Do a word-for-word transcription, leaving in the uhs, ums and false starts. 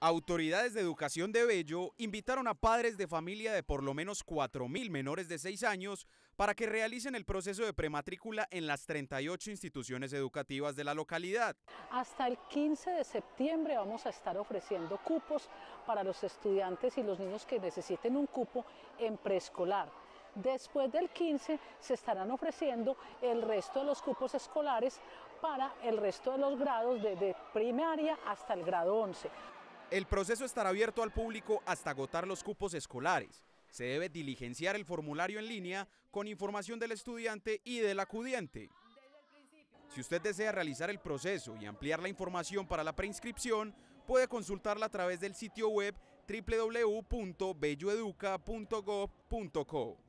Autoridades de educación de Bello invitaron a padres de familia de por lo menos cuatro mil menores de seis años para que realicen el proceso de prematrícula en las treinta y ocho instituciones educativas de la localidad. Hasta el quince de septiembre vamos a estar ofreciendo cupos para los estudiantes y los niños que necesiten un cupo en preescolar. Después del quince se estarán ofreciendo el resto de los cupos escolares para el resto de los grados desde primaria hasta el grado once. El proceso estará abierto al público hasta agotar los cupos escolares. Se debe diligenciar el formulario en línea con información del estudiante y del acudiente. Si usted desea realizar el proceso y ampliar la información para la preinscripción, puede consultarla a través del sitio web doble u doble u doble u punto bello educa punto gov punto co.